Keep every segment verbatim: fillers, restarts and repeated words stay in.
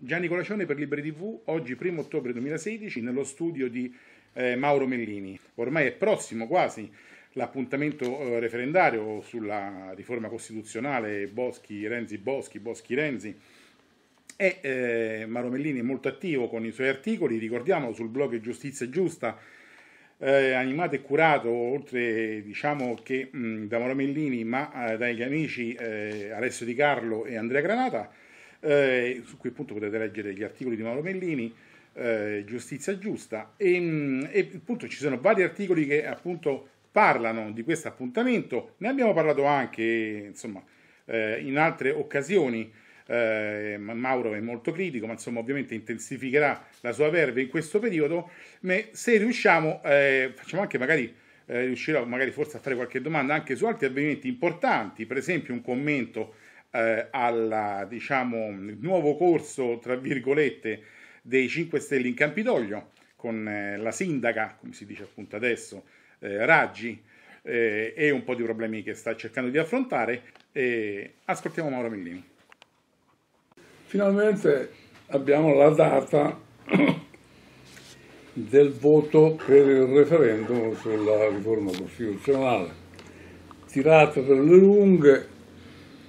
Gianni Colacione per Liberi punto tv, oggi primo ottobre duemilasedici, nello studio di eh, Mauro Mellini. Ormai è prossimo quasi l'appuntamento eh, referendario sulla riforma costituzionale Boschi-Renzi-Boschi, Boschi-Renzi. E eh, Mauro Mellini è molto attivo con i suoi articoli, ricordiamolo, sul blog Giustizia Giusta, eh, animato e curato, oltre diciamo che mh, da Mauro Mellini, ma eh, dagli amici eh, Alessio Di Carlo e Andrea Granata, eh, su cui appunto potete leggere gli articoli di Mauro Mellini, eh, Giustizia Giusta, e, mh, e appunto ci sono vari articoli che appunto parlano di questo appuntamento. Ne abbiamo parlato anche insomma eh, in altre occasioni. Eh, Mauro è molto critico, ma insomma ovviamente intensificherà la sua verve in questo periodo. Ma se riusciamo, eh, facciamo anche magari, eh, riuscirò magari forse a fare qualche domanda anche su altri avvenimenti importanti, per esempio un commento eh, al diciamo, nuovo corso, tra virgolette, dei cinque Stelle in Campidoglio, con eh, la sindaca, come si dice appunto adesso, eh, Raggi, eh, e un po' di problemi che sta cercando di affrontare. Eh, ascoltiamo Mauro Mellini. Finalmente abbiamo la data del voto per il referendum sulla riforma costituzionale, tirato per le lunghe,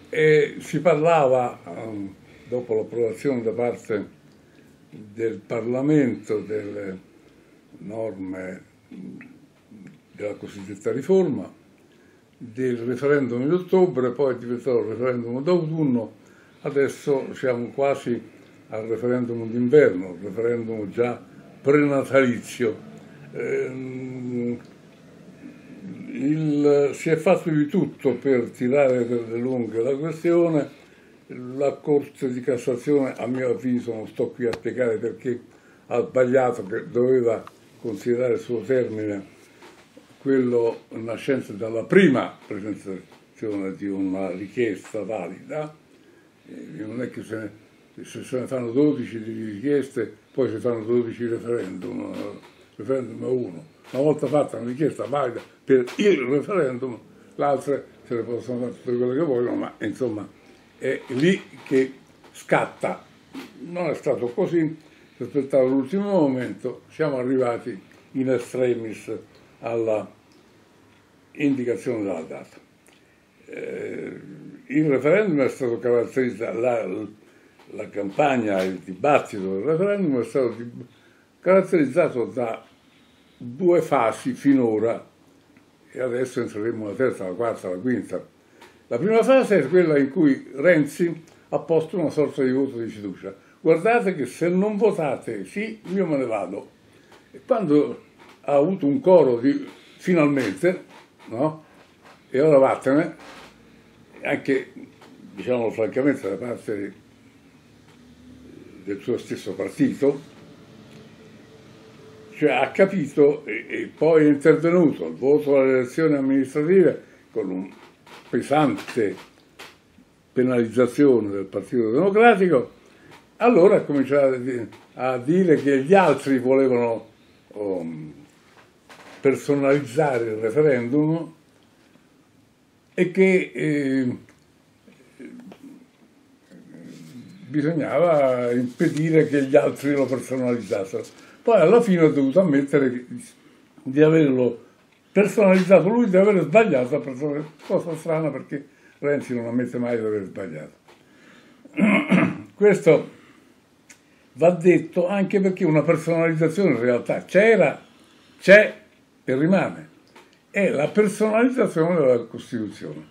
e si parlava, dopo l'approvazione da parte del Parlamento delle norme della cosiddetta riforma, del referendum di ottobre, poi è diventato il referendum d'autunno. Adesso siamo quasi al referendum d'inverno, il referendum già prenatalizio. Ehm, il, si è fatto di tutto per tirare per le lunghe la questione. La Corte di Cassazione, a mio avviso, non sto qui a spiegare perché, ha sbagliato, che doveva considerare il suo termine quello nascente dalla prima presentazione di una richiesta valida. Non è che se ne, se ne fanno dodici di richieste, poi si fanno dodici referendum, referendum è uno. Una volta fatta una richiesta valida per il referendum, le altre se ne possono fare tutte quelle che vogliono, ma insomma è lì che scatta. Non è stato così, si aspettava l'ultimo momento, siamo arrivati in extremis alla indicazione della data. Eh, Il referendum è stato caratterizzato, la, la campagna, il dibattito del referendum è stato caratterizzato da due fasi finora, e adesso entreremo nella terza, la quarta, la quinta. La prima fase è quella in cui Renzi ha posto una sorta di voto di fiducia. Guardate che se non votate sì, io me ne vado. E quando ha avuto un coro di finalmente, no? E ora vattene, anche, diciamo francamente, da parte del suo stesso partito, cioè ha capito e, e poi è intervenuto al voto alle elezioni amministrative con una pesante penalizzazione del Partito Democratico. Allora ha cominciato a dire che gli altri volevano um, personalizzare il referendum, e che eh, bisognava impedire che gli altri lo personalizzassero. Poi alla fine ho dovuto ammettere di averlo personalizzato lui, di aver sbagliato, cosa strana perché Renzi non ammette mai di aver sbagliato. Questo va detto anche perché una personalizzazione in realtà c'era, c'è e rimane. È la personalizzazione della Costituzione.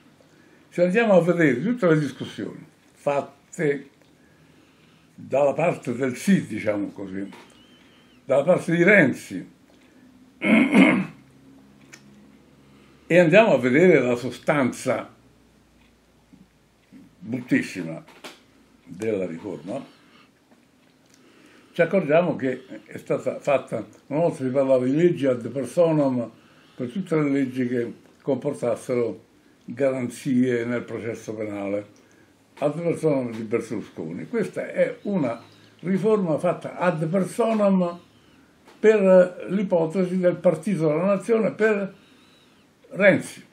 Se andiamo a vedere tutte le discussioni fatte dalla parte del sì, diciamo così, dalla parte di Renzi, e andiamo a vedere la sostanza bruttissima della riforma, ci accorgiamo che è stata fatta, una volta si parlava di leggi ad personam, per tutte le leggi che comportassero garanzie nel processo penale, ad personam di Berlusconi. Questa è una riforma fatta ad personam per l'ipotesi del Partito della Nazione, per Renzi.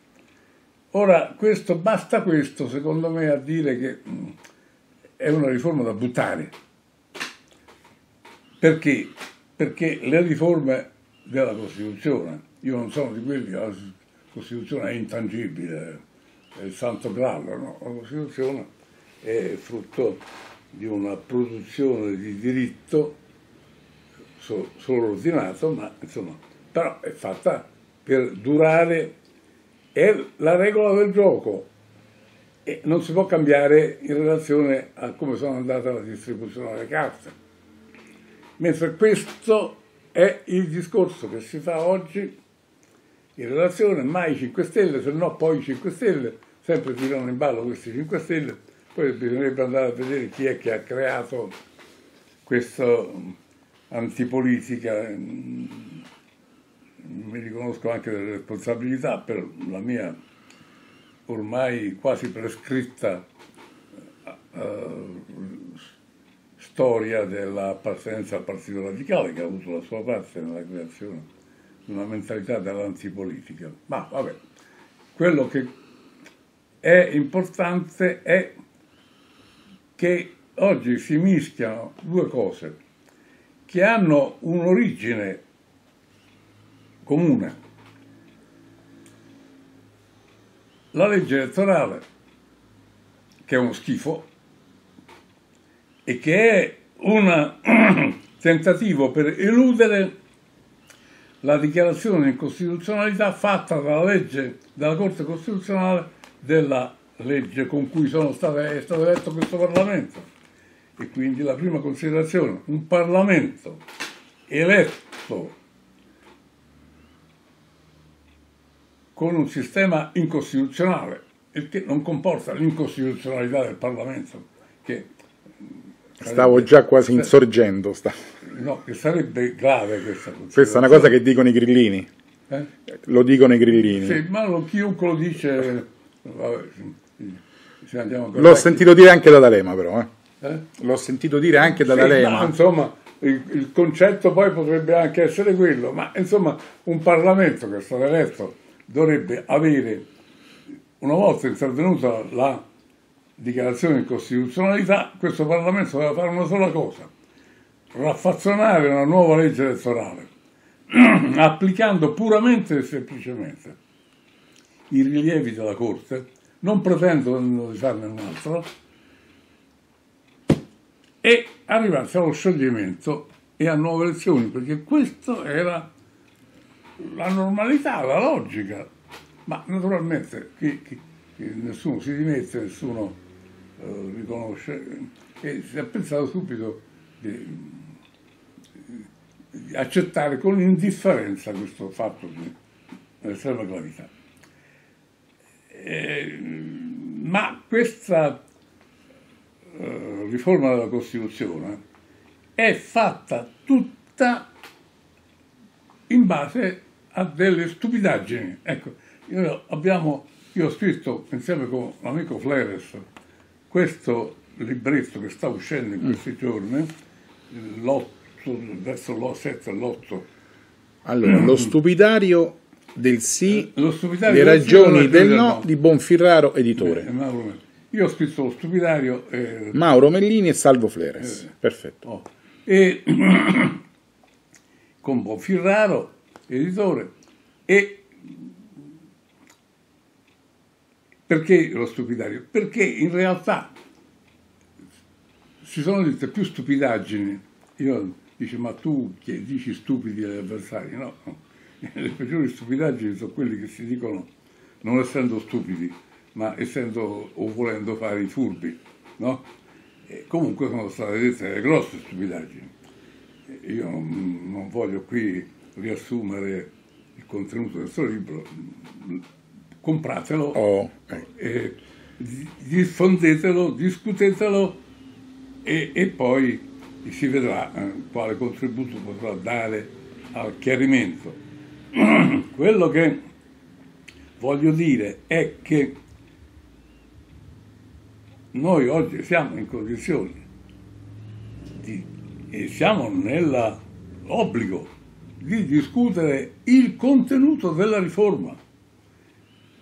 Ora, questo, basta questo, secondo me, a dire che è una riforma da buttare. Perché? Perché le riforme della Costituzione, io non sono di quelli che la Costituzione è intangibile, è il santo graal, no? La Costituzione è frutto di una produzione di diritto so, solo ordinato, ma insomma, però è fatta per durare, è la regola del gioco e non si può cambiare in relazione a come sono andata la distribuzione delle carte. Mentre questo è il discorso che si fa oggi in relazione mai cinque Stelle, se no poi cinque Stelle, sempre tirano in ballo questi cinque Stelle, poi bisognerebbe andare a vedere chi è che ha creato questa antipolitica. Mi riconosco anche delle responsabilità per la mia ormai quasi prescritta uh, storia dell'appartenenza al Partito Radicale, che ha avuto la sua parte nella creazione di una mentalità dell'antipolitica. Ma vabbè, quello che è importante è che oggi si mischiano due cose che hanno un'origine comune. La legge elettorale, che è uno schifo, e che è un tentativo per eludere la dichiarazione di costituzionalità fatta dalla legge dalla Corte Costituzionale della legge con cui sono state, è stato eletto questo Parlamento. E quindi la prima considerazione, un Parlamento eletto con un sistema incostituzionale, il che non comporta l'incostituzionalità del Parlamento, che stavo già quasi insorgendo. Stavo. No, che sarebbe grave questa cosa. Questa è una cosa che dicono i grillini. Eh? Lo dicono i grillini. Sì, ma lo, chiunque lo dice... L'ho sentito dire anche da D'Alema, però. Eh? Eh? L'ho sentito dire anche da sì, D'Alema. Ma, insomma, il, il concetto poi potrebbe anche essere quello, ma insomma un Parlamento che è stato eletto dovrebbe avere, una volta intervenuta la dichiarazione di costituzionalità, questo Parlamento deve fare una sola cosa: raffazzonare una nuova legge elettorale applicando puramente e semplicemente i rilievi della Corte, non pretendendo di farne un'altra, e arrivarsi allo scioglimento e a nuove elezioni, perché questa era la normalità, la logica. Ma naturalmente chi, chi, nessuno si dimette, nessuno riconosce, e si è pensato subito di, di accettare con indifferenza questo fatto di estrema gravità. E, ma questa uh, riforma della Costituzione è fatta tutta in base a delle stupidaggini. Ecco, noi abbiamo, io ho scritto insieme con l'amico Fleres questo libretto che sta uscendo in questi giorni, verso l'otto, sette e l'otto. Allora, lo stupidario del sì, lo stupidario le ragioni del no, di Bonfirraro Editore. Beh, Mauro, io ho scritto lo stupidario... Eh, Mauro Mellini e Salvo Fleres, eh, perfetto. Oh. E, con Bonfirraro Editore, e... Perché lo stupidario? Perché in realtà si sono dette più stupidaggini. Io dice, ma tu che dici stupidi agli avversari? No, le peggiori stupidaggini sono quelli che si dicono non essendo stupidi, ma essendo o volendo fare i furbi, no? E comunque sono state dette delle grosse stupidaggini. Io non, non voglio qui riassumere il contenuto del suo libro, compratelo, oh, okay. eh, diffondetelo, discutetelo e, e poi si vedrà eh, quale contributo potrà dare al chiarimento. Quello che voglio dire è che noi oggi siamo in condizioni di, e siamo nell'obbligo di discutere il contenuto della riforma.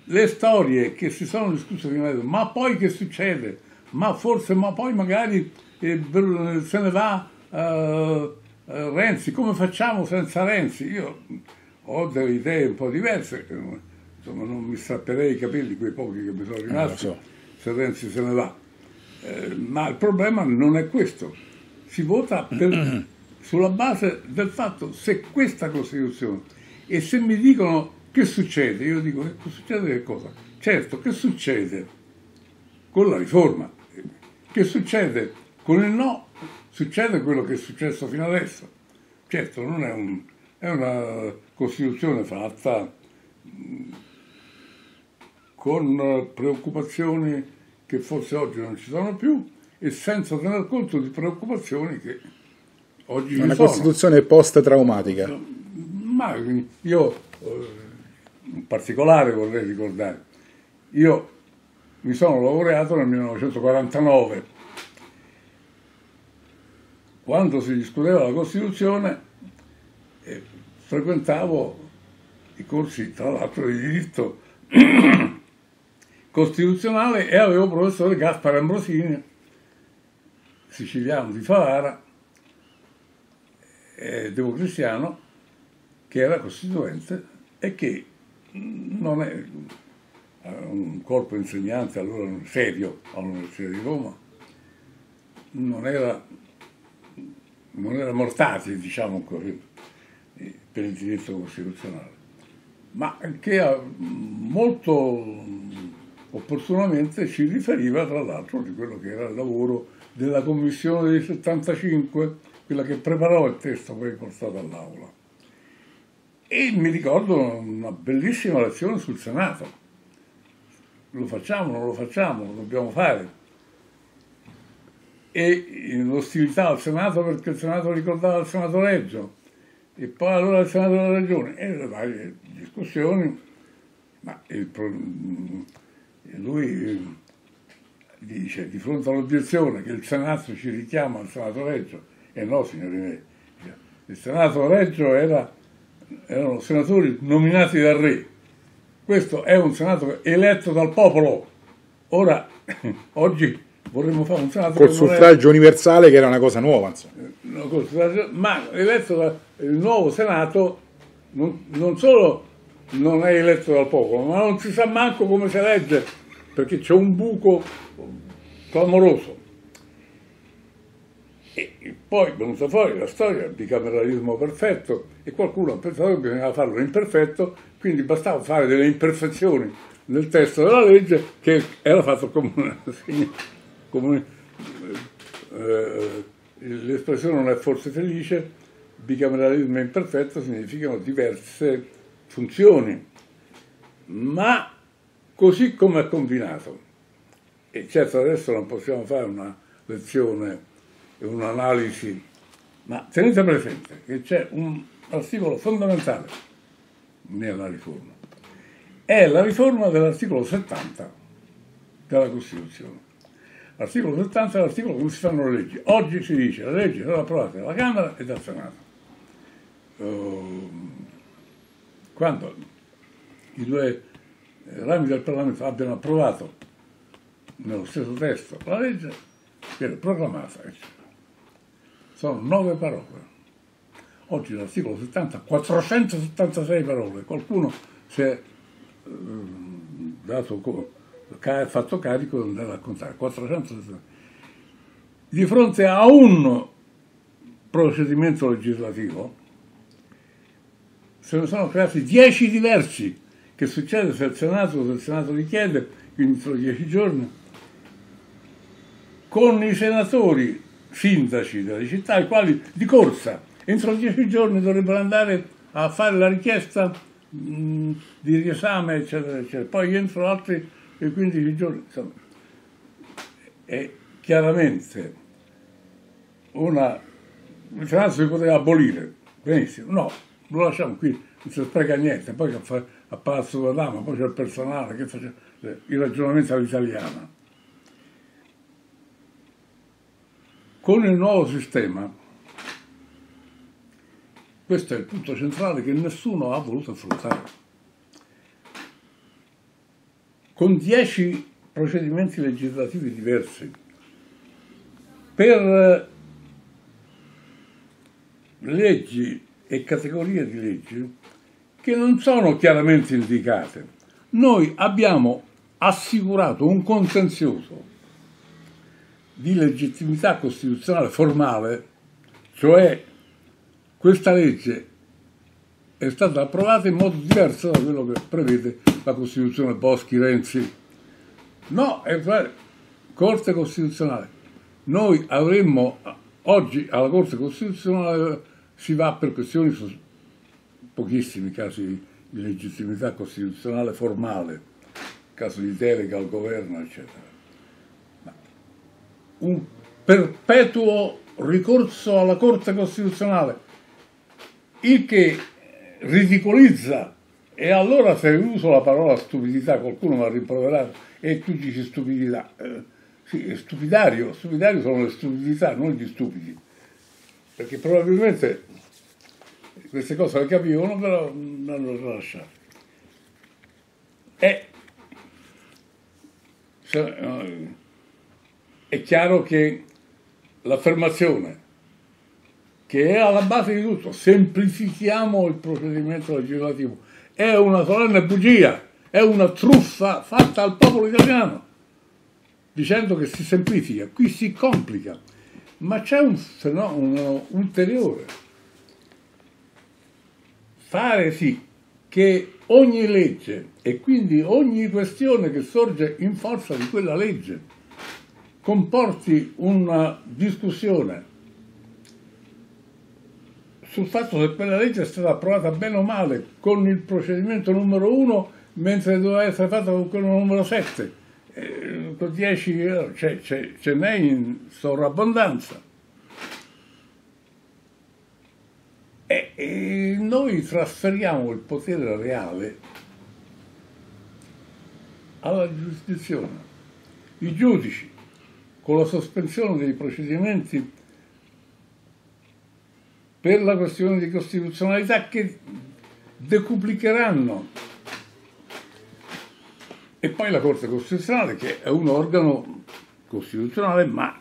Le storie che si sono discusse prima, ma poi che succede? Ma forse, ma poi magari eh, se ne va eh, eh, Renzi, come facciamo senza Renzi? Io ho delle idee un po' diverse, insomma non mi strapperei i capelli, quei pochi che mi sono rimasti, eh, so. se Renzi se ne va. Eh, ma il problema non è questo, si vota per, sulla base del fatto se questa Costituzione, e se mi dicono che succede, io dico che succede che cosa? Certo, che succede con la riforma, che succede con il no, succede quello che è successo fino adesso. Certo, non è, un, è una Costituzione fatta mh, con preoccupazioni che forse oggi non ci sono più e senza tener conto di preoccupazioni che oggi ci sono. È una Costituzione post-traumatica. Ma io in particolare vorrei ricordare, io mi sono laureato nel millenovecentoquarantanove, quando si discuteva la Costituzione eh, frequentavo i corsi tra l'altro di diritto costituzionale e avevo il professore Gaspar Ambrosini, siciliano di Favara, eh, democristiano, che era costituente e che non è un corpo insegnante allora serio all'Università di Roma, non era, non era Mortati, diciamo così, per il diritto costituzionale, ma che molto opportunamente ci riferiva tra l'altro di quello che era il lavoro della Commissione del settantacinque, quella che preparò il testo poi portato all'Aula. E mi ricordo una bellissima lezione sul Senato. Lo facciamo, non lo facciamo, lo dobbiamo fare. E l'ostilità al Senato perché il Senato ricordava il Senato Reggio e poi allora il Senato della Regione e le varie discussioni, ma il pro... lui dice di fronte all'obiezione che il Senato ci richiama al Senato Reggio, e no signori miei, il Senato Reggio era, erano senatori nominati dal re, questo è un Senato eletto dal popolo, ora oggi vorremmo fare un Senato col suffragio universale, che era una cosa nuova, insomma. Ma eletto da, il nuovo Senato non, non solo non è eletto dal popolo, ma non si sa manco come si elegge, perché c'è un buco clamoroso. E, e poi è venuta fuori la storia del bicameralismo perfetto e qualcuno ha pensato che bisognava farlo imperfetto, quindi bastava fare delle imperfezioni nel testo della legge che era fatto comune. Come eh, l'espressione non è forse felice, bicameralismo imperfetto significano diverse funzioni, ma così come è combinato. E certo adesso non possiamo fare una lezione e un'analisi, ma tenete presente che c'è un articolo fondamentale nella riforma, è la riforma dell'articolo settanta della Costituzione. L'articolo settanta è l'articolo come si fanno le leggi. Oggi si dice che le leggi sono approvate dalla Camera e dal Senato. Quando i due rami del Parlamento abbiano approvato nello stesso testo la legge, viene proclamata. Sono nove parole. Oggi l'articolo settanta ha quattrocentosettantasei parole. Qualcuno si è dato conto, fatto carico di andare a contare quattrocentosessanta. Di fronte a un procedimento legislativo se ne sono creati dieci diversi. Che succede se il Senato, se il Senato richiede, quindi entro dieci giorni, con i senatori sindaci delle città, i quali di corsa entro dieci giorni dovrebbero andare a fare la richiesta mh, di riesame, eccetera, eccetera. Poi entro altri e quindici giorni, insomma, è chiaramente una... il Senato si poteva abolire, benissimo, no, lo lasciamo qui, non si spreca niente, poi a Palazzo della Dama, poi c'è il personale, che faceva il ragionamento all'italiana. Con il nuovo sistema, questo è il punto centrale che nessuno ha voluto affrontare. Con dieci procedimenti legislativi diversi per leggi e categorie di leggi che non sono chiaramente indicate. Noi abbiamo assicurato un contenzioso di legittimità costituzionale formale, cioè questa legge è stata approvata in modo diverso da quello che prevede la Costituzione Boschi-Renzi. No, è la Corte Costituzionale. Noi avremmo, oggi alla Corte Costituzionale si va per questioni su pochissimi casi di legittimità costituzionale formale, caso di delega al governo, eccetera. Ma un perpetuo ricorso alla Corte Costituzionale, il che ridicolizza, e allora se uso la parola stupidità, qualcuno mi ha rimproverato, e tu dici stupidità, eh, sì, è stupidario, stupidario sono le stupidità, non gli stupidi, perché probabilmente queste cose le capivano, però non le lasciate. E, cioè, è chiaro che l'affermazione che è alla base di tutto, semplifichiamo il procedimento legislativo, è una solenne bugia, è una truffa fatta al popolo italiano, dicendo che si semplifica, qui si complica, ma c'è un fenomeno ulteriore. Fare sì che ogni legge e quindi ogni questione che sorge in forza di quella legge comporti una discussione sul fatto che quella legge è stata approvata bene o male con il procedimento numero uno, mentre doveva essere fatta con quello numero sette, eh, con dieci ce n'è in sovrabbondanza. E, e noi trasferiamo il potere reale alla giurisdizione. I giudici, con la sospensione dei procedimenti per la questione di costituzionalità, che decuplicheranno. E poi la Corte Costituzionale, che è un organo costituzionale ma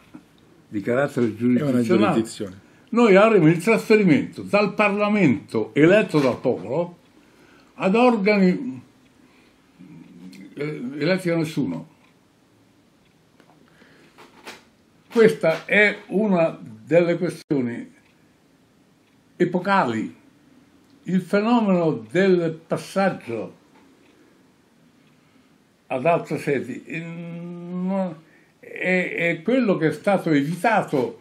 di carattere giurisdizionale. Noi avremo il trasferimento dal Parlamento eletto dal popolo ad organi eletti da nessuno. Questa è una delle questioni epocali, il fenomeno del passaggio ad altre sedi è, è quello che è stato evitato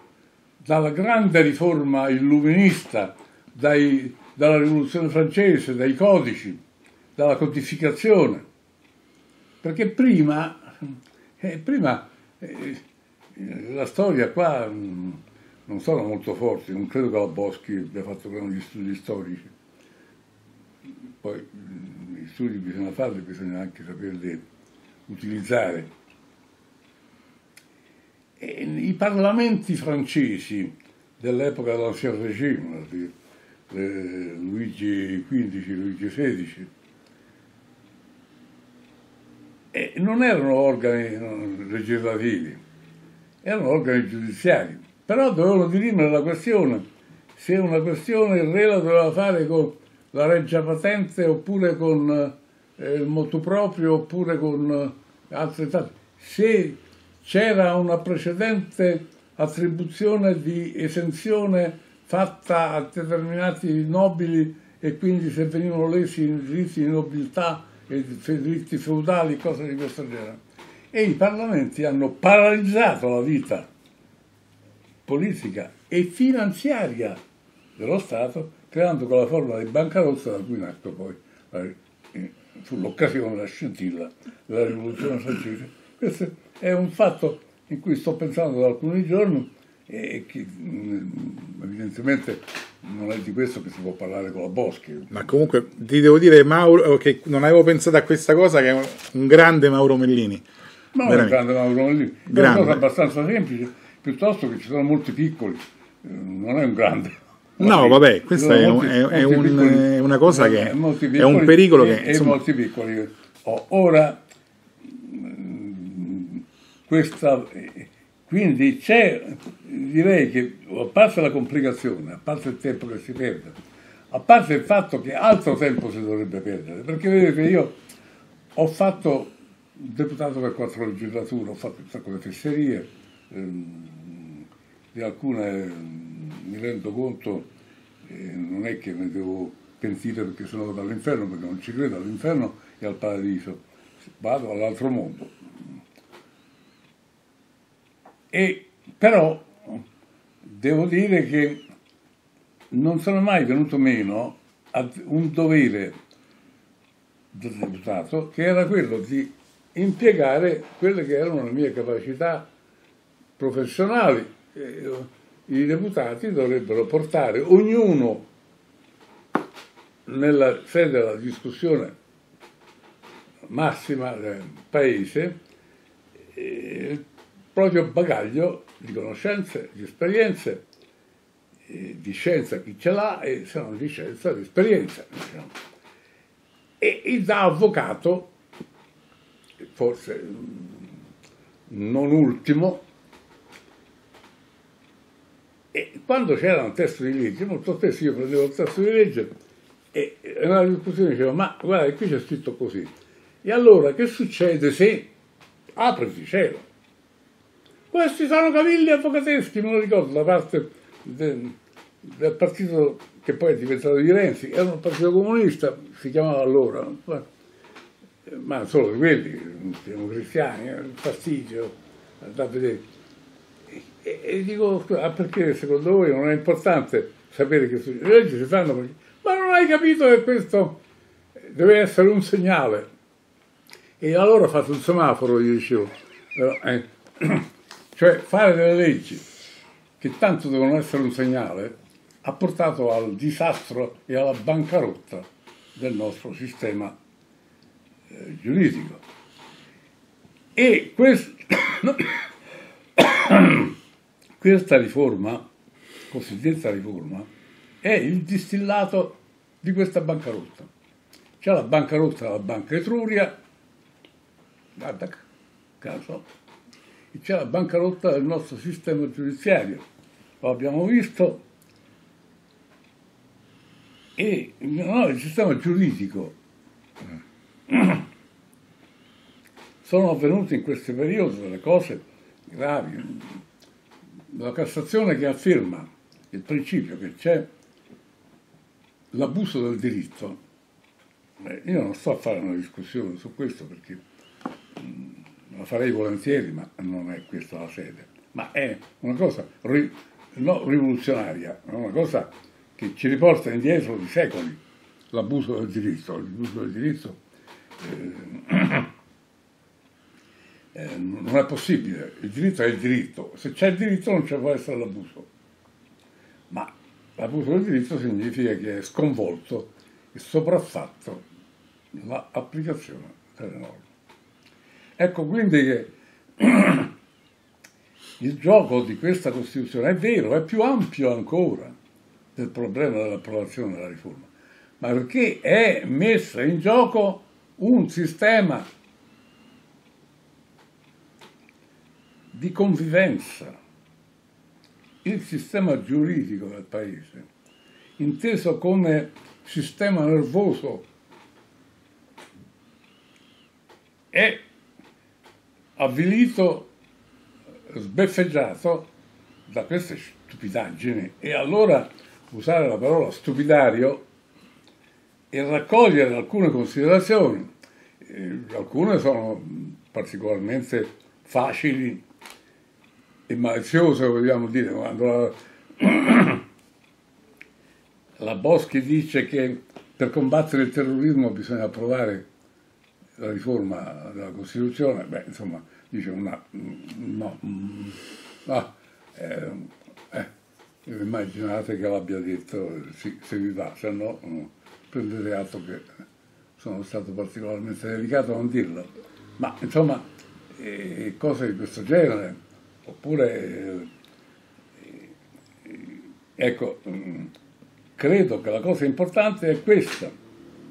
dalla grande riforma illuminista, dai, dalla rivoluzione francese, dai codici, dalla codificazione, perché prima, eh, prima eh, la storia qua non sono molto forti, non credo che la Boschi abbia fatto grandi studi storici. Poi gli studi bisogna farli, bisogna anche saperli utilizzare. E i parlamenti francesi dell'epoca dell'Ancien Regime, Luigi quindicesimo, Luigi sedicesimo, e non erano organi legislativi, erano organi giudiziari. Però dovevano dirimere la questione, se una questione il re la doveva fare con la reggia patente oppure con eh, il motu proprio oppure con eh, altre tante. Se c'era una precedente attribuzione di esenzione fatta a determinati nobili e quindi se venivano lesi i diritti di nobiltà e i diritti feudali, cose di questo genere. E i parlamenti hanno paralizzato la vita politica e finanziaria dello Stato, creando quella forma di bancarotta da cui nacque poi, fu l'occasione, la scintilla della rivoluzione francese. Questo è un fatto in cui sto pensando da alcuni giorni e che evidentemente non è di questo che si può parlare con la Boschi. Ma comunque ti devo dire, Mauro, che non avevo pensato a questa cosa, che è un grande Mauro Mellini. Ma un grande Mauro Mellini, grande. È una cosa abbastanza semplice, piuttosto che ci sono molti piccoli, non è un grande. No, vabbè, questa è, molti, è, molti è, un, piccoli, è una cosa che è, piccoli, è un pericolo e, che... E insomma... molti piccoli. Oh, ora, questa, quindi c'è, direi che a parte la complicazione, a parte il tempo che si perde, a parte il fatto che altro tempo si dovrebbe perdere, perché vedete, io ho fatto deputato per quattro legislature, ho fatto un sacco di fesserie, ehm, di alcune mi rendo conto, eh, non è che ne devo pentire perché sono andato all'inferno, perché non ci credo all'inferno e al paradiso, vado all'altro mondo. E però devo dire che non sono mai venuto meno a un dovere del deputato, che era quello di impiegare quelle che erano le mie capacità professionali. I deputati dovrebbero portare ognuno nella sede della discussione massima del paese il proprio bagaglio di conoscenze, di esperienze, di scienza chi ce l'ha, e se non di scienza di esperienza, diciamo. E da avvocato, forse non ultimo, e quando c'era un testo di legge, molto spesso io prendevo il testo di legge e nella discussione dicevo: ma guarda, qui c'è scritto così, e allora che succede se apriti cielo? Questi sono cavilli avvocateschi, me lo ricordo, da parte de, del partito che poi è diventato di Renzi, era un partito comunista, si chiamava allora, ma solo di quelli, siamo cristiani, un fastidio, andate a vedere. E, e dico: ah, perché secondo voi non è importante sapere che succede? Le leggi si fanno perché... Ma non hai capito che questo deve essere un segnale? E allora ho fatto un semaforo, gli dicevo. Però, eh, cioè fare delle leggi che tanto devono essere un segnale ha portato al disastro e alla bancarotta del nostro sistema eh, giuridico. E quest... questa riforma, cosiddetta riforma, è il distillato di questa bancarotta. C'è la bancarotta della Banca Etruria, guarda caso, c'è la bancarotta del nostro sistema giudiziario, lo abbiamo visto, e no, il sistema giuridico sono avvenute in questi periodi delle cose gravi. La Cassazione che afferma il principio che c'è l'abuso del diritto. Beh, io non sto a fare una discussione su questo perché la farei volentieri, ma non è questa la sede. Ma è una cosa ri, no, rivoluzionaria, è una cosa che ci riporta indietro di secoli, l'abuso del diritto. L'abuso del diritto eh, eh, non è possibile, il diritto è il diritto. Se c'è il diritto non ci può essere l'abuso. Ma l'abuso del diritto significa che è sconvolto e sopraffatto l'applicazione delle norme. Ecco quindi che il gioco di questa Costituzione è vero, è più ampio ancora del problema dell'approvazione della riforma, ma perché è messa in gioco un sistema di convivenza, il sistema giuridico del Paese, inteso come sistema nervoso, è avvilito, sbeffeggiato da queste stupidaggini. E allora usare la parola stupidario e raccogliere alcune considerazioni, eh, alcune sono particolarmente facili e maliziose, vogliamo dire, quando la, la Boschi dice che per combattere il terrorismo bisogna approvare la riforma della Costituzione, beh, insomma, dice una... no, no eh, eh, immaginate che l'abbia detto, sì, se vi va, se no prendete atto che sono stato particolarmente delicato a non dirlo. Ma, insomma, eh, cose di questo genere, oppure... Eh, eh, ecco, credo che la cosa importante è questa,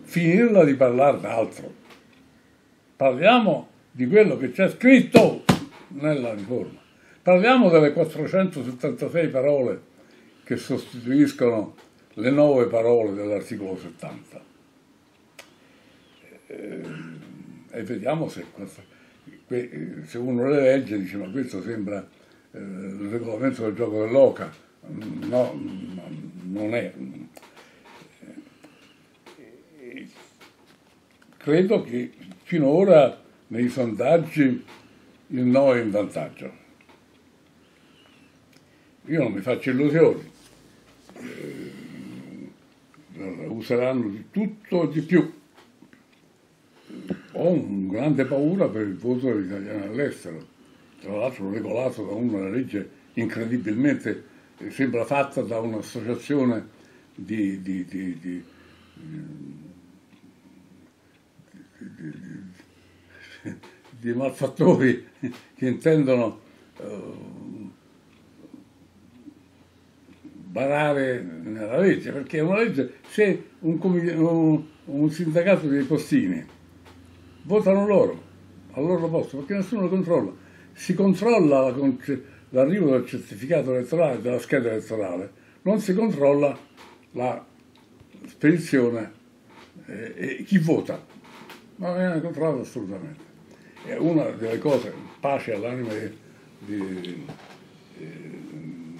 finirla di parlare d'altro. Parliamo di quello che c'è scritto nella riforma, parliamo delle quattrocentosettantasei parole che sostituiscono le nuove parole dell'articolo settanta. E, e vediamo se, se uno le legge e dice ma questo sembra eh, il regolamento del gioco dell'oca. No, non è. Credo che finora nei sondaggi il no è in vantaggio. Io non mi faccio illusioni, eh, useranno di tutto e di più. Ho un grande paura per il voto degli italiani all'estero, tra l'altro regolato da una legge incredibilmente, sembra fatta da un'associazione di, di, di, di, di, di, di, di malfattori che intendono uh, barare nella legge, perché è una legge, se un, un, un sindacato dei postini votano loro, al loro posto, perché nessuno lo controlla, si controlla la concezione. L'arrivo del certificato elettorale, della scheda elettorale, non si controlla la spedizione e eh, eh, chi vota, ma non viene controllato assolutamente. È una delle cose, pace all'anima di, di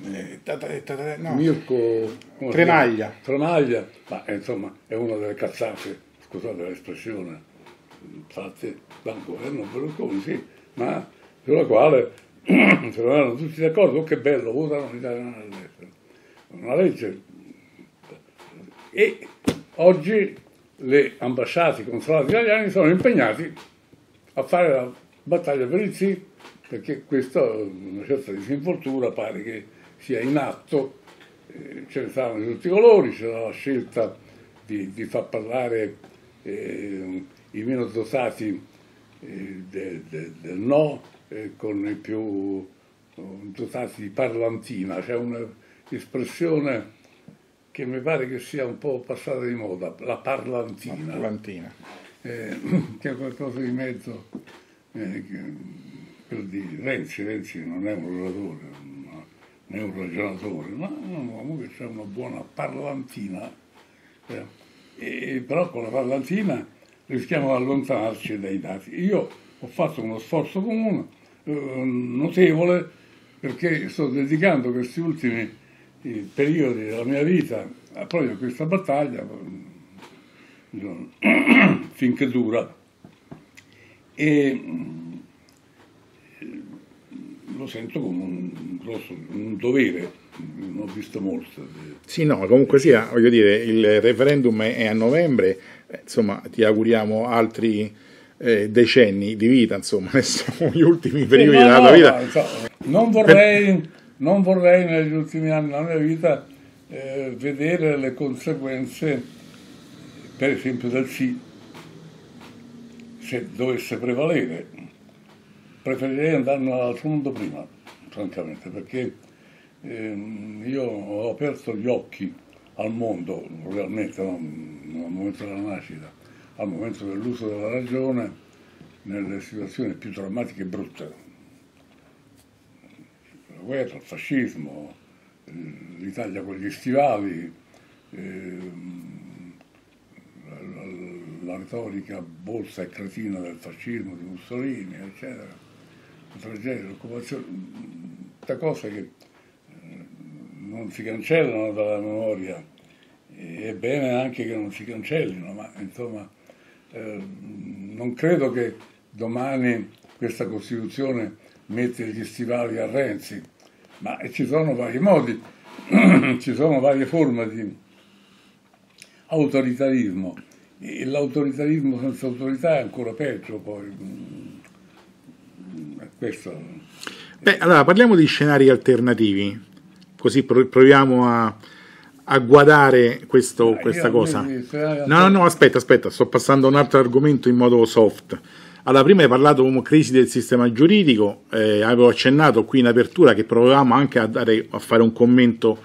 eh, eh, no. Mirko Tremaglia. Tremaglia, ma insomma è una delle cazzate, scusate l'espressione, fatte dal governo Berlusconi, sì, ma sulla quale se non erano tutti d'accordo, oh che bello, votano gli italiani all'estero. Una legge. E oggi le ambasciate, i consolati italiani sono impegnati a fare la battaglia per il sì, perché questa una certa disinvoltura pare che sia in atto, eh, ce ne stanno di tutti i colori, c'era la scelta di, di far parlare eh, i meno dotati eh, del de, de no, con i più dotati di parlantina, c'è un'espressione che mi pare che sia un po' passata di moda, la parlantina, la parlantina. Eh, che è qualcosa di mezzo, eh, per dire, Renzi, Renzi non è un oratore, né un ragionatore, ma comunque c'è una buona parlantina, eh, e, però con la parlantina rischiamo di allontanarci dai dati. Io ho fatto uno sforzo comune, notevole, perché sto dedicando questi ultimi periodi della mia vita a proprio questa battaglia, finché dura, e lo sento come un grosso un dovere. Non ho visto molto. Sì, no, comunque sia, voglio dire, il referendum è a novembre, insomma ti auguriamo altri Eh, decenni di vita, insomma, gli ultimi periodi eh no, della no, vita. Insomma, non, vorrei, non vorrei negli ultimi anni della mia vita eh, vedere le conseguenze, per esempio, del sì, se dovesse prevalere. Preferirei andare nell'altro mondo prima, francamente, perché eh, io ho aperto gli occhi al mondo, realmente, no? Al momento della nascita, al momento dell'uso della ragione, nelle situazioni più drammatiche e brutte. La guerra, il fascismo, l'Italia con gli stivali, la retorica bolsa e cretina del fascismo di Mussolini, eccetera, la tragedia, l'occupazione, tutte cose che non si cancellano dalla memoria, e è bene anche che non si cancellino, ma insomma... Eh, non credo che domani questa Costituzione metta gli stivali a Renzi, ma ci sono vari modi, ci sono varie forme di autoritarismo, e l'autoritarismo senza autorità è ancora peggio, poi è questo. Beh, allora parliamo di scenari alternativi, così proviamo a a guardare questo, ah, questa cosa. No, no, no, aspetta, aspetta, sto passando a un altro argomento in modo soft. Allora, prima hai parlato come crisi del sistema giuridico, eh, avevo accennato qui in apertura che provavamo anche a, dare, a fare un commento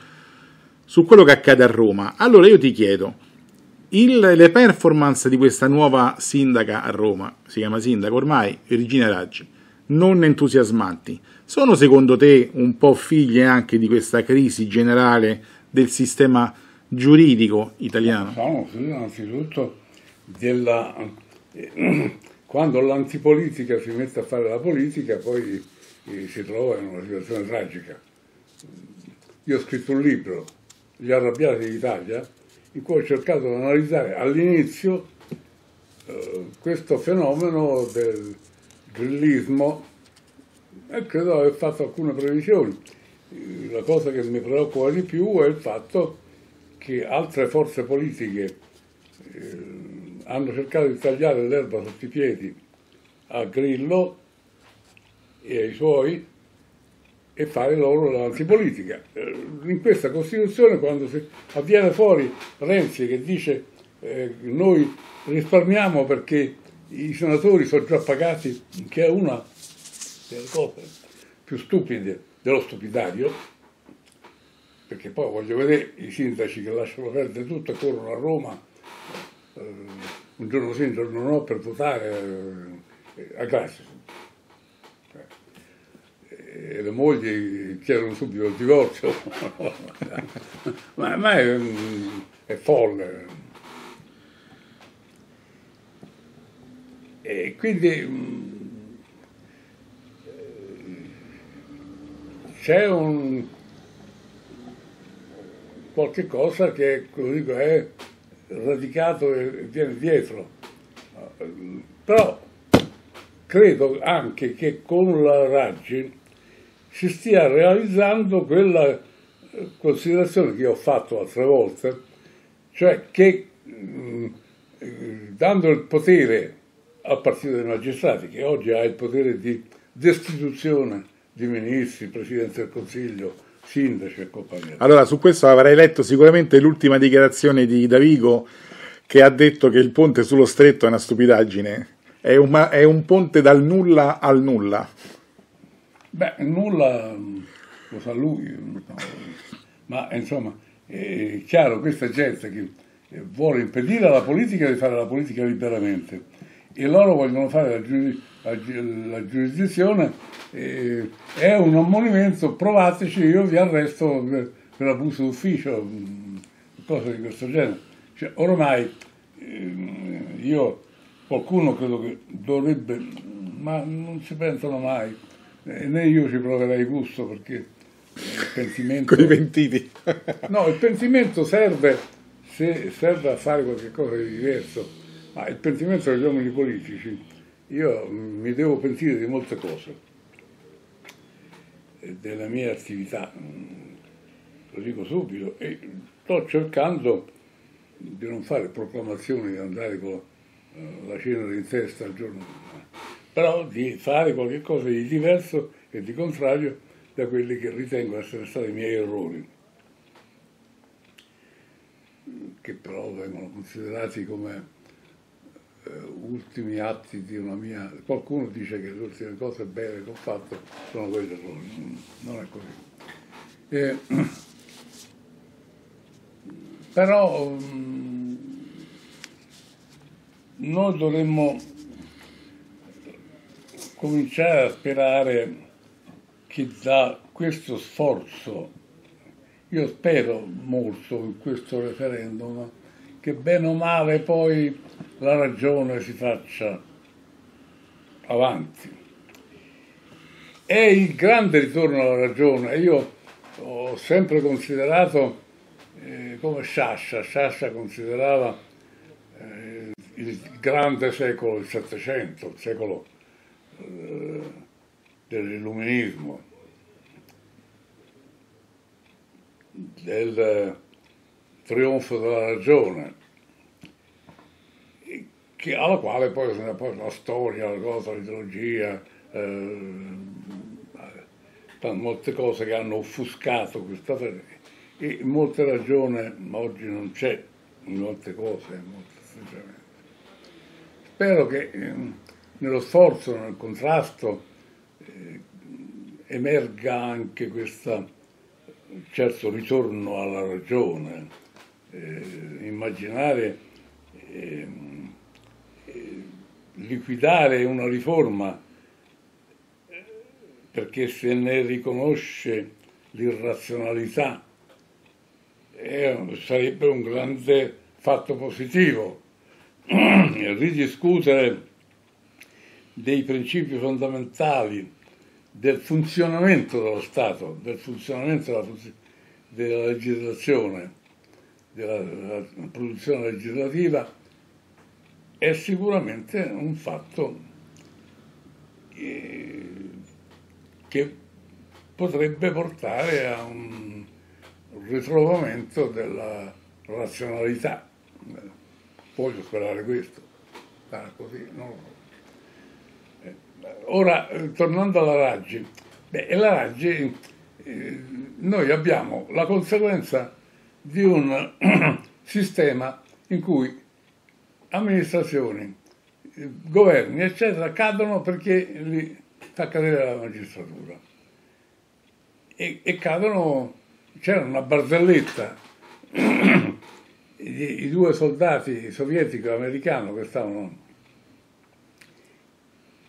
su quello che accade a Roma. Allora io ti chiedo, il, le performance di questa nuova sindaca a Roma, si chiama sindaca ormai, Virginia Raggi, non entusiasmanti, sono secondo te un po' figlie anche di questa crisi generale del sistema giuridico italiano? Diciamo, sì, innanzitutto della, eh, quando l'antipolitica si mette a fare la politica, poi eh, si trova in una situazione tragica. Io ho scritto un libro, Gli arrabbiati d'Italia, in cui ho cercato di analizzare all'inizio eh, questo fenomeno del grillismo, e credo di aver fatto alcune previsioni. La cosa che mi preoccupa di più è il fatto che altre forze politiche eh, hanno cercato di tagliare l'erba sotto i piedi a Grillo e ai suoi e fare loro l'antipolitica. In questa Costituzione, quando si avviene fuori Renzi che dice eh, noi risparmiamo perché i senatori sono già pagati, che è una delle cose più stupide dello stupidario, perché poi voglio vedere i sindaci che lasciano perdere tutto e corrono a Roma eh, un giorno sì, un giorno no per votare eh, a classe. E le mogli chiedono subito il divorzio, ma, ma è, è folle. E quindi c'è un qualche cosa che, lo dico, è radicato e viene dietro, però credo anche che con la Raggi si stia realizzando quella considerazione che io ho fatto altre volte, cioè che mh, dando il potere al Partito dei Magistrati, che oggi ha il potere di destituzione di ministri, Presidente del Consiglio, sindaci e compagnia. Allora, su questo avrei letto sicuramente l'ultima dichiarazione di Davigo, che ha detto che il ponte sullo stretto è una stupidaggine, è un, è un ponte dal nulla al nulla. Beh, nulla lo sa lui, no. Ma insomma è chiaro, questa gente che vuole impedire alla politica di fare la politica liberamente, e loro vogliono fare la, giuris la giurisdizione, eh, è un ammonimento, provateci, io vi arresto per, per abuso d'ufficio, cose di questo genere. Cioè, ormai eh, io, qualcuno credo che dovrebbe, ma non ci pensano mai. Eh, né io ci proverei gusto, perché il pentimento... Con i pentiti. No, il pentimento serve, se serve a fare qualche cosa di diverso, ma il pentimento degli uomini politici, io mi devo pentire di molte cose, e della mia attività, lo dico subito, e sto cercando di non fare proclamazioni, di andare con la cenere in testa al giorno, però di fare qualche cosa di diverso e di contrario da quelli che ritengo essere stati i miei errori, che però vengono considerati come eh, ultimi atti di una mia... Qualcuno dice che le ultime cose belle che ho fatto sono quegli errori, non è così. Eh, però mh, noi dovremmo cominciare a sperare che da questo sforzo, io spero molto in questo referendum, che bene o male poi la ragione si faccia avanti. È il grande ritorno alla ragione. Io ho sempre considerato eh, come Sciascia, Sciascia considerava eh, il grande secolo, il Settecento, il secolo dell'illuminismo, del trionfo della ragione, che, alla quale poi la storia, la cosa, l'ideologia, eh, molte cose che hanno offuscato questa e molte ragioni, ma oggi non c'è in molte cose, molto sinceramente. Spero che eh, nello sforzo, nel contrasto, eh, emerga anche questo certo ritorno alla ragione. Eh, immaginare, eh, eh, liquidare una riforma perché se ne riconosce l'irrazionalità eh, sarebbe un grande fatto positivo. Ridiscutere dei principi fondamentali del funzionamento dello Stato, del funzionamento della, della legislazione, della, della produzione legislativa, è sicuramente un fatto eh, che potrebbe portare a un ritrovamento della razionalità. Voglio sperare questo, ah, così, non lo so. Ora, tornando alla Raggi, beh, la Raggi, eh, noi abbiamo la conseguenza di un sistema in cui amministrazioni, governi, eccetera, cadono perché li fa cadere la magistratura. E, e cadono, c'era una barzelletta, I, i due soldati sovietico e americano che stavano...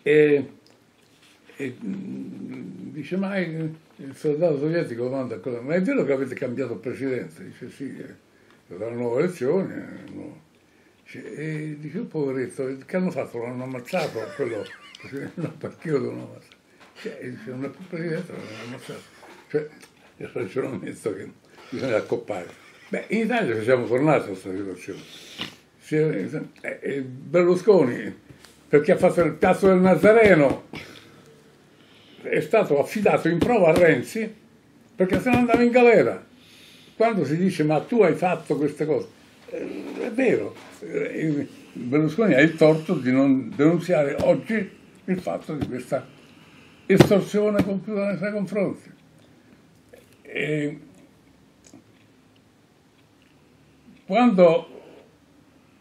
E, e dice, ma il soldato sovietico domanda, ma è vero che avete cambiato presidente? Dice, sì, sono nuove elezioni. No. Dice, e dice, poveretto, che hanno fatto? L'hanno ammazzato? Quello, no, perché lo devono ammazzare? Cioè, dice, non è più presidente, l'hanno ammazzato. Cioè, il ragionamento che bisogna accoppare. Beh, in Italia siamo tornati a questa situazione. Si è, eh, Berlusconi, perché ha fatto il cazzo del Nazareno, è stato affidato in prova a Renzi perché se no andava in galera. Quando si dice ma tu hai fatto queste cose, è vero, Berlusconi ha il torto di non denunziare oggi il fatto di questa estorsione compiuta nei suoi confronti. E quando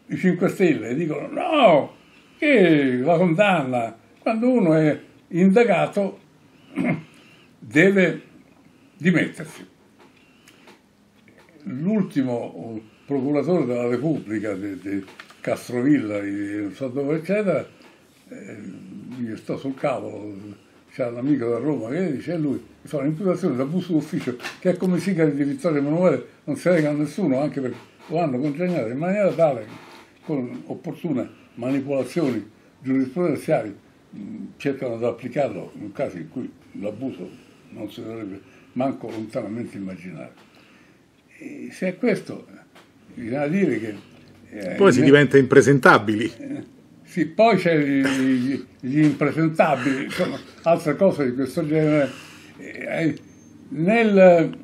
i cinque Stelle dicono no, che la condanna, quando uno è indagato deve dimettersi. L'ultimo procuratore della Repubblica di, di Castrovilla, di, non so dove, eccetera, eh, io sto sul cavolo, c'è un amico da Roma che dice a lui, sono imputazioni d'abuso d'ufficio, che è come i sigari di Vittorio Emanuele, non si regano a nessuno, anche perché lo hanno congegnato in maniera tale, con opportuna manipolazioni giurisprudenziali, cercano di applicarlo in casi in cui l'abuso non si dovrebbe manco lontanamente immaginare. E se è questo, bisogna dire che... Eh, poi si diventa impresentabili. Eh, sì, poi c'è gli, gli impresentabili, insomma, altre cose di questo genere. Eh, nel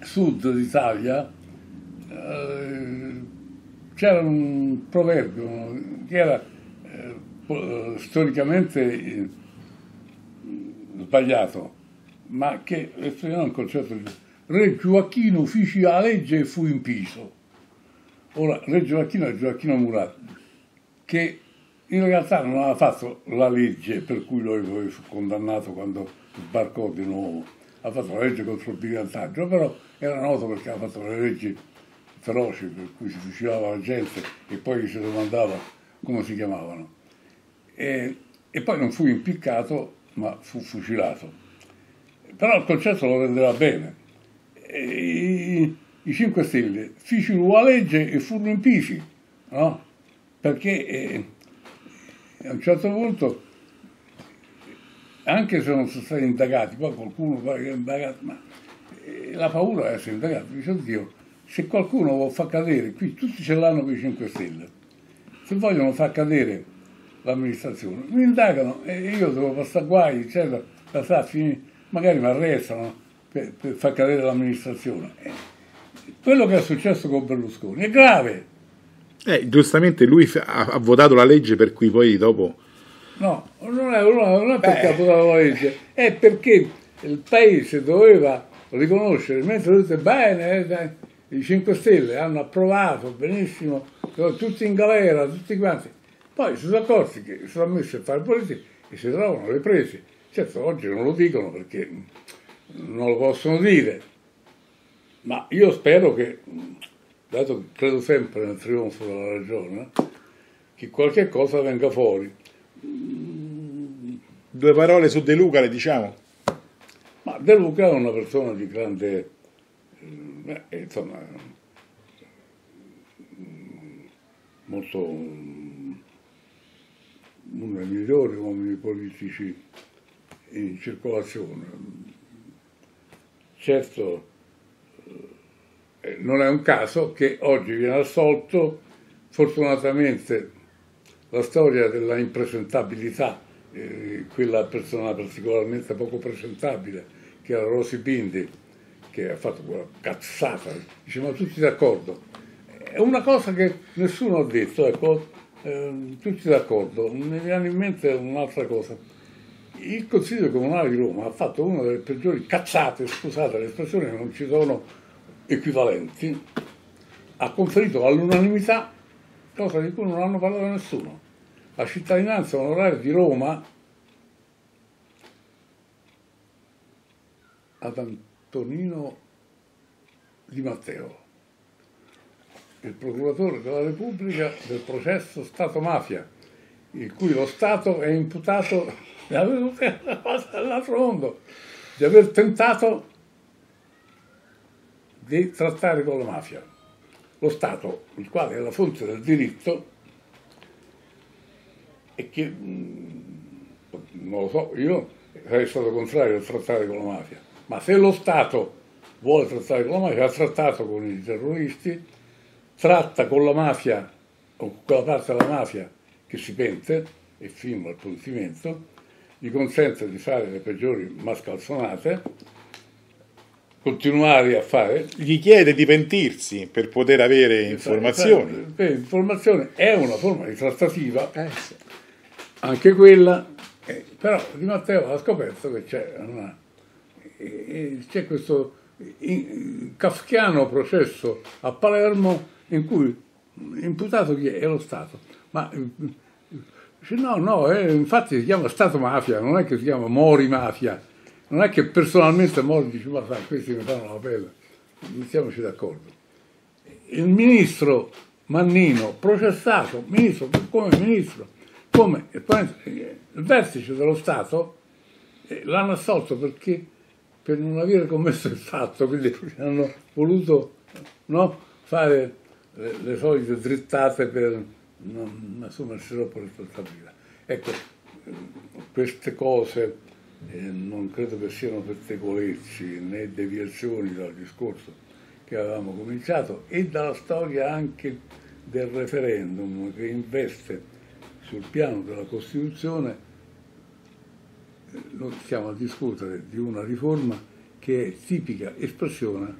sud d'Italia... Eh, c'era un proverbio che era eh, storicamente eh, sbagliato, ma che esprimeva un concetto di Re Gioacchino fece la legge e fu impiso. Ora, Re Gioacchino è Gioacchino Murat, che in realtà non aveva fatto la legge per cui lui fu condannato quando sbarcò di nuovo. Ha fatto la legge contro il brigantaggio, però era noto perché aveva fatto le leggi feroci, per cui si fucilava la gente e poi si domandava come si chiamavano. E, e poi non fu impiccato, ma fu fucilato. Però il concetto lo rendeva bene. E, i cinque Stelle fecero la legge e furono impisi, no? Perché eh, a un certo punto, anche se non sono stati indagati, poi qualcuno pare che è indagato, ma eh, la paura è essere indagati, dice oddio, se qualcuno lo fa cadere, qui tutti ce l'hanno con i cinque Stelle, se vogliono far cadere l'amministrazione, mi indagano e io devo passare guai, eccetera, la sa, fine, magari mi arrestano per, per far cadere l'amministrazione. Eh, quello che è successo con Berlusconi è grave. Eh, giustamente lui ha, ha votato la legge per cui poi dopo... No, non è, non è perché Beh. ha votato la legge, è perché il Paese doveva riconoscere, mentre dite bene... Eh, i cinque Stelle hanno approvato benissimo, tutti in galera, tutti quanti. Poi si sono accorti che si sono messi a fare politica e si trovano ripresi. Certo, oggi non lo dicono perché non lo possono dire, ma io spero che, dato che credo sempre nel trionfo della ragione, che qualche cosa venga fuori. Due parole su De Luca, le diciamo. Ma De Luca è una persona di grande... beh, insomma, molto uno dei migliori uomini politici in circolazione. Certo, non è un caso che oggi viene assolto. Fortunatamente la storia della impresentabilità, eh, quella persona particolarmente poco presentabile, che era Rosy Bindi, che ha fatto quella cazzata, dice ma tutti d'accordo, è una cosa che nessuno ha detto, ecco, eh, tutti d'accordo. Mi viene in mente un'altra cosa: il Consiglio Comunale di Roma ha fatto una delle peggiori cazzate, scusate l'espressione, non ci sono equivalenti, ha conferito all'unanimità, cosa di cui non hanno parlato nessuno, la cittadinanza onoraria di Roma ad Antonino Di Matteo, il procuratore della Repubblica del processo Stato-Mafia, in cui lo Stato è imputato dall'altro mondo di aver tentato di trattare con la mafia. Lo Stato, il quale è la fonte del diritto, e che, non lo so, io sarei stato contrario a trattare con la mafia, ma se lo Stato vuole trattare con la mafia, ha trattato con i terroristi, tratta con la mafia, con quella parte della mafia che si pente, e fino al pentimento, gli consente di fare le peggiori mascalzonate, continuare a fare, gli chiede di pentirsi per poter avere informazioni. Informazione è una forma di trattativa, eh, sì. Anche quella, eh, però Di Matteo ha scoperto che c'è eh, eh, questo in, kafkiano processo a Palermo in cui imputato chi è? È lo Stato. Ma eh, no, no, eh, infatti si chiama Stato Mafia, non è che si chiama Mori Mafia. Non è che personalmente Mori dice ma sai, questi mi fanno la pelle, non siamoci d'accordo. Il ministro Mannino, processato, ministro come ministro, come il vertice dello Stato, l'hanno assolto perché per non avere commesso il fatto, quindi hanno voluto, no, fare le, le solite drittate per non assumersi troppo responsabilità. Ecco, queste cose. Eh, non credo che siano pettegolezzi né deviazioni dal discorso che avevamo cominciato e dalla storia anche del referendum, che investe sul piano della Costituzione. Eh, noi stiamo a discutere di una riforma che è tipica espressione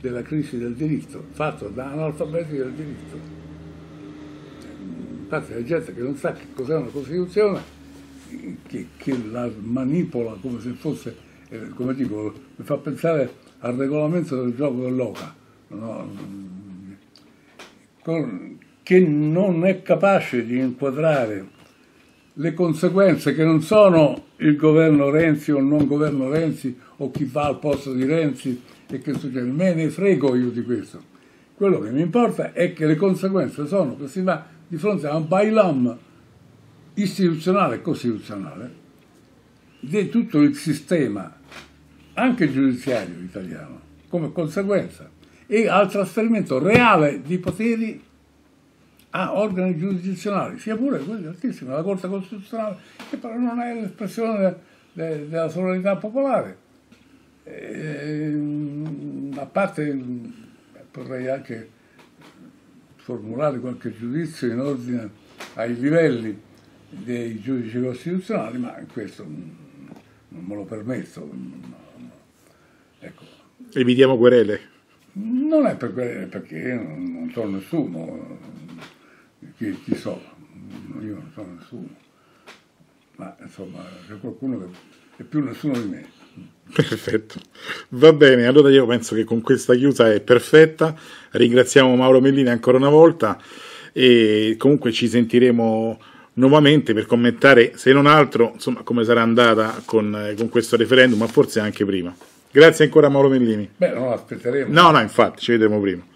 della crisi del diritto, fatta da analfabeti del diritto. Infatti la gente che non sa che cos'è una Costituzione, Che, che la manipola come se fosse, eh, come dico, mi fa pensare al regolamento del gioco dell'oca, no? Che non è capace di inquadrare le conseguenze che non sono il governo Renzi o il non governo Renzi o chi va al posto di Renzi e che succede, me ne frego io di questo, quello che mi importa è che le conseguenze sono che si va di fronte a un bailam istituzionale e costituzionale di tutto il sistema, anche giudiziario italiano, come conseguenza, e al trasferimento reale di poteri a organi giurisdizionali, sia pure quelli altissimi, la Corte Costituzionale, che però non è l'espressione de della sovranità popolare. E, a parte, potrei anche formulare qualche giudizio in ordine ai livelli dei giudici costituzionali, ma questo non me lo permetto. Ecco. Evitiamo querele? Non è per querele, perché non, non so nessuno, chi, chi so, io non so nessuno, ma insomma c'è qualcuno che è più nessuno di me. Perfetto, va bene, allora io penso che con questa chiusa è perfetta, ringraziamo Mauro Mellini ancora una volta e comunque ci sentiremo nuovamente per commentare, se non altro, insomma, come sarà andata con, eh, con questo referendum, ma forse anche prima. Grazie ancora Mauro Mellini. Beh, non aspetteremo. No, no, infatti, ci vedremo prima.